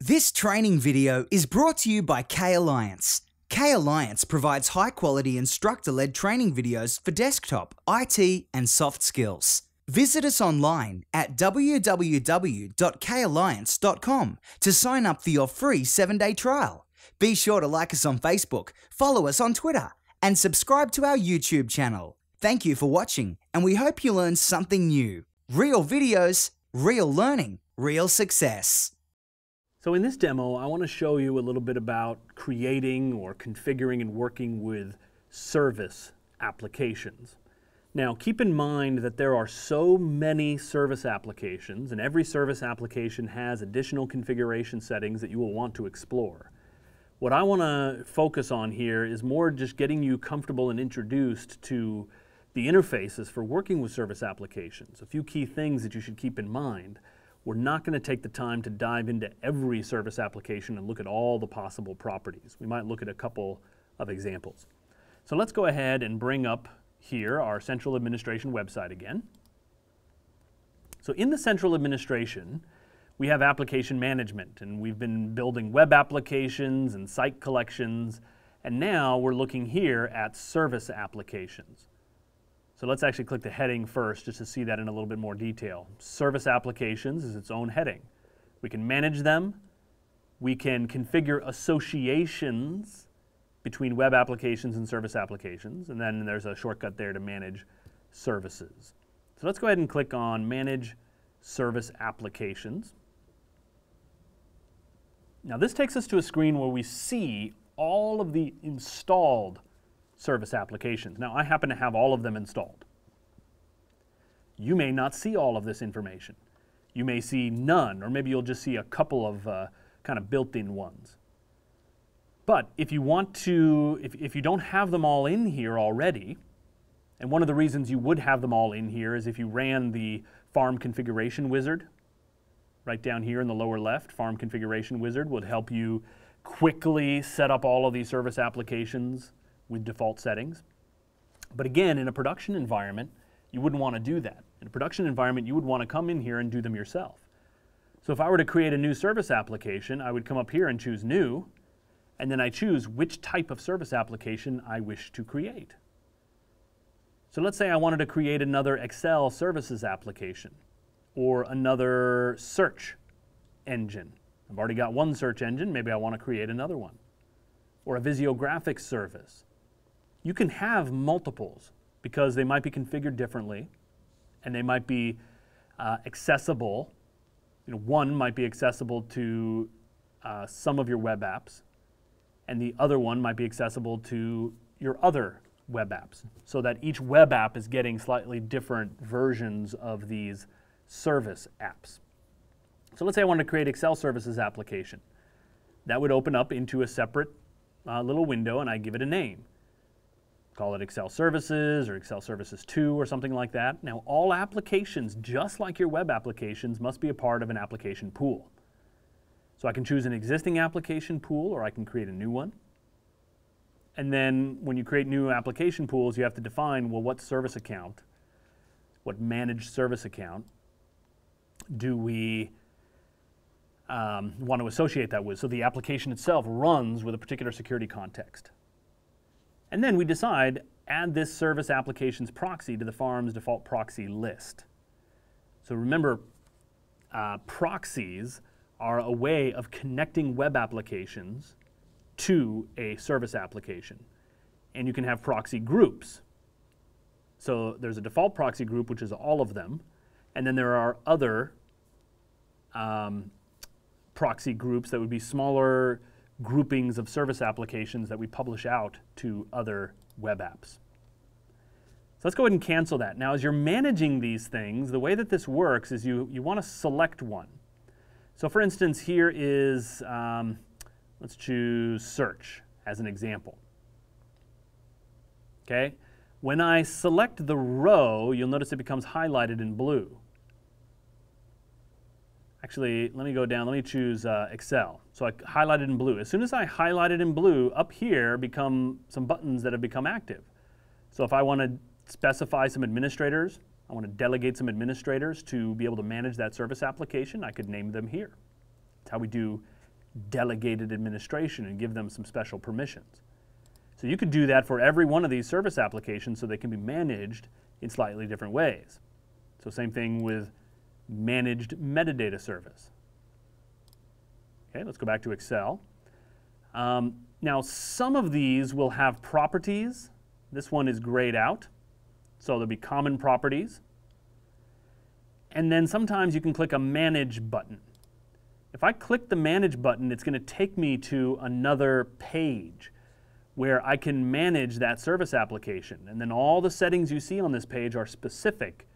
This training video is brought to you by K-Alliance. K-Alliance provides high-quality instructor-led training videos for desktop, IT, and soft skills. Visit us online at www.kalliance.com to sign up for your free 7-day trial. Be sure to like us on Facebook, follow us on Twitter, and subscribe to our YouTube channel. Thank you for watching, and we hope you learn something new. Real videos, real learning, real success. So in this demo, I want to show you a little bit about creating or configuring and working with service applications. Now, keep in mind that there are so many service applications, and every service application has additional configuration settings that you will want to explore. What I want to focus on here is more just getting you comfortable and introduced to the interfaces for working with service applications. A few key things that you should keep in mind. We're not going to take the time to dive into every service application and look at all the possible properties. We might look at a couple of examples. So let's go ahead and bring up here our central administration website again. So in the central administration, we have application management, and we've been building web applications and site collections, and now we're looking here at service applications. So let's actually click the heading first just to see that in a little bit more detail. Service applications is its own heading. We can manage them. We can configure associations between web applications and service applications. And then there's a shortcut there to manage services. So let's go ahead and click on Manage Service Applications. Now this takes us to a screen where we see all of the installed service applications. Now, I happen to have all of them installed. You may not see all of this information. You may see none, or maybe you'll just see a couple of kind of built-in ones. But if you want to, if you don't have them all in here already, and one of the reasons you would have them all in here is if you ran the Farm Configuration Wizard, right down here in the lower left, Farm Configuration Wizard would help you quickly set up all of these service applications with default settings. But again, in a production environment, you wouldn't want to do that. In a production environment, you would want to come in here and do them yourself. So if I were to create a new service application, I would come up here and choose New, and then I choose which type of service application I wish to create. So let's say I wanted to create another Excel Services application or another search engine. I've already got one search engine, maybe I want to create another one. Or a Visio graphics service. You can have multiples because they might be configured differently and they might be accessible. You know, one might be accessible to some of your web apps and the other one might be accessible to your other web apps, so that each web app is getting slightly different versions of these service apps. So let's say I wanted to create Excel Services application. That would open up into a separate little window, and I give it a name. Call it Excel Services or Excel Services 2 or something like that. Now, all applications, just like your web applications, must be a part of an application pool. So I can choose an existing application pool or I can create a new one. And then when you create new application pools, you have to define, well, what service account, what managed service account do we want to associate that with, so the application itself runs with a particular security context. And then we decide, add this service application's proxy to the farm's default proxy list. So remember, proxies are a way of connecting web applications to a service application. And you can have proxy groups. So there's a default proxy group, which is all of them, and then there are other proxy groups that would be smaller groupings of service applications that we publish out to other web apps. So let's go ahead and cancel that. Now, as you're managing these things, the way that this works is you want to select one. So for instance, here is, let's choose search as an example. Okay? When I select the row, you'll notice it becomes highlighted in blue. Actually, let me go down, let me choose Excel. So I highlighted in blue. As soon as I highlighted in blue, up here become some buttons that have become active. So if I want to specify some administrators, I want to delegate some administrators to be able to manage that service application, I could name them here. That's how we do delegated administration and give them some special permissions. So you could do that for every one of these service applications so they can be managed in slightly different ways. So same thing with managed metadata service. Okay, let's go back to Excel. Now some of these will have properties. This one is grayed out, so there'll be common properties. And then sometimes you can click a manage button. If I click the manage button, it's going to take me to another page where I can manage that service application. And then all the settings you see on this page are specific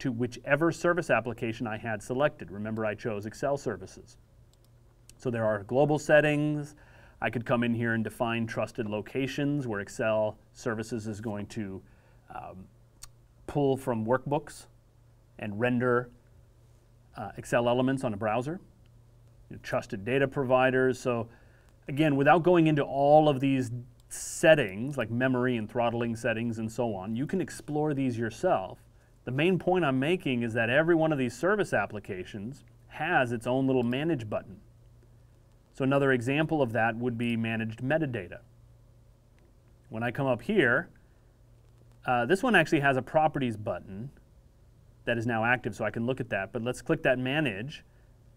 to whichever service application I had selected. Remember, I chose Excel Services. So there are global settings. I could come in here and define trusted locations where Excel Services is going to pull from workbooks and render Excel elements on a browser. You know, trusted data providers. So again, without going into all of these settings, like memory and throttling settings and so on, you can explore these yourself. The main point I'm making is that every one of these service applications has its own little manage button. So another example of that would be managed metadata. When I come up here, this one actually has a properties button that is now active, so I can look at that. But let's click that manage.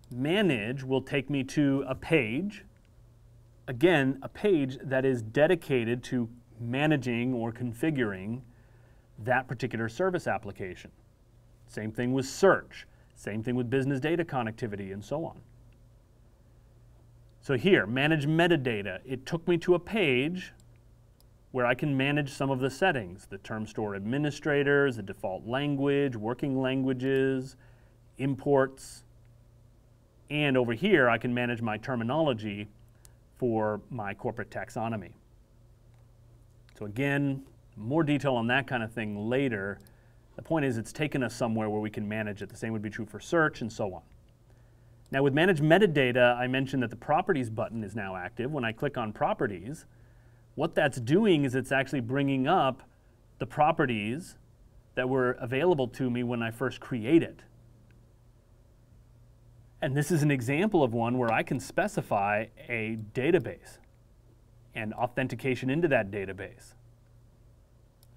Manage will take me to a page, again, a page that is dedicated to managing or configuring that particular service application. Same thing with search, same thing with business data connectivity, and so on. So here, manage metadata. It took me to a page where I can manage some of the settings, the term store administrators, the default language, working languages, imports. And over here, I can manage my terminology for my corporate taxonomy. So again, more detail on that kind of thing later. The point is it's taken us somewhere where we can manage it. The same would be true for search and so on. Now with managed metadata, I mentioned that the properties button is now active. When I click on properties, what that's doing is it's actually bringing up the properties that were available to me when I first created. And this is an example of one where I can specify a database and authentication into that database.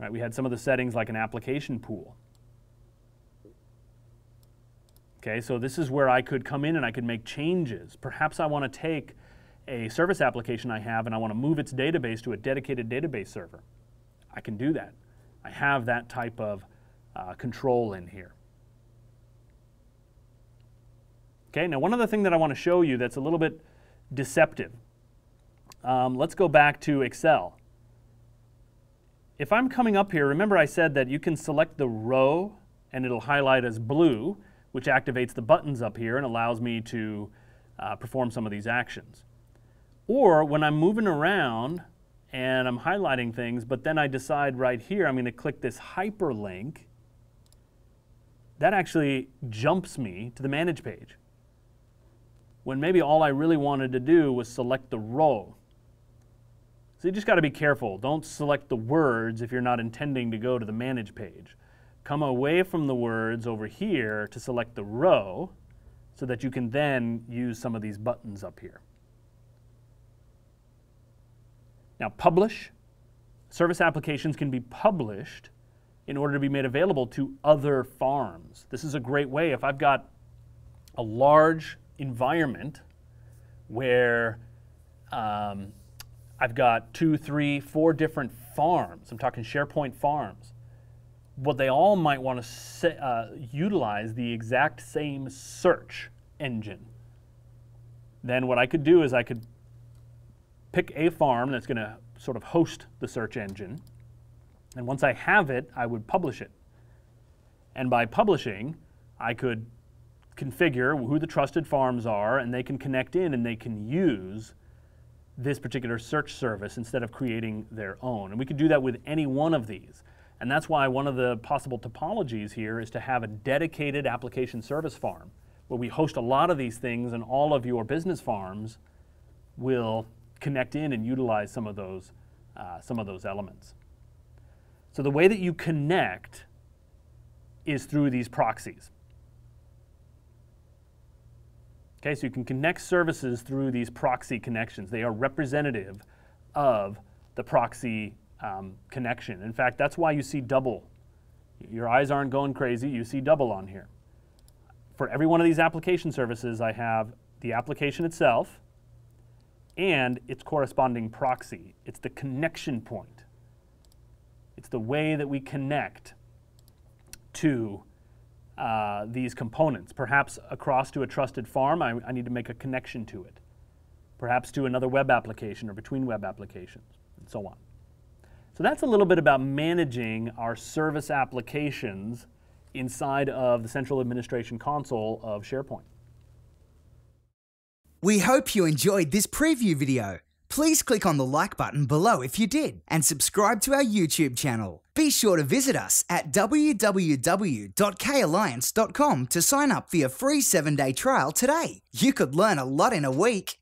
All right, we had some of the settings like an application pool. Okay, so this is where I could come in and I could make changes. Perhaps I want to take a service application I have and I want to move its database to a dedicated database server. I can do that. I have that type of control in here. Okay, now one other thing that I want to show you that's a little bit deceptive. Let's go back to Excel. If I'm coming up here, remember I said that you can select the row and it'll highlight as blue, which activates the buttons up here and allows me to perform some of these actions. Or when I'm moving around and I'm highlighting things, but then I decide right here I'm going to click this hyperlink, that actually jumps me to the manage page, when maybe all I really wanted to do was select the row. So you just got to be careful. Don't select the words if you're not intending to go to the manage page. Come away from the words over here to select the row so that you can then use some of these buttons up here. Now publish. Service applications can be published in order to be made available to other farms. This is a great way if I've got a large environment where I've got 2, 3, 4 different farms. I'm talking SharePoint farms. Well, they all might want to utilize the exact same search engine. Then what I could do is I could pick a farm that's going to sort of host the search engine. And once I have it, I would publish it. And by publishing, I could configure who the trusted farms are, and they can connect in and they can use this particular search service instead of creating their own. And we could do that with any one of these. And that's why one of the possible topologies here is to have a dedicated application service farm where we host a lot of these things and all of your business farms will connect in and utilize some of those elements. So the way that you connect is through these proxies. Okay, so you can connect services through these proxy connections. They are representative of the proxy connection. In fact, that's why you see double. Your eyes aren't going crazy, you see double on here. For every one of these application services, I have the application itself and its corresponding proxy. It's the connection point. It's the way that we connect to these components. Perhaps across to a trusted farm, I need to make a connection to it. Perhaps to another web application or between web applications, and so on. So that's a little bit about managing our service applications inside of the Central Administration Console of SharePoint. We hope you enjoyed this preview video. Please click on the like button below if you did, and subscribe to our YouTube channel. Be sure to visit us at www.kalliance.com to sign up for your free 7-day trial today. You could learn a lot in a week.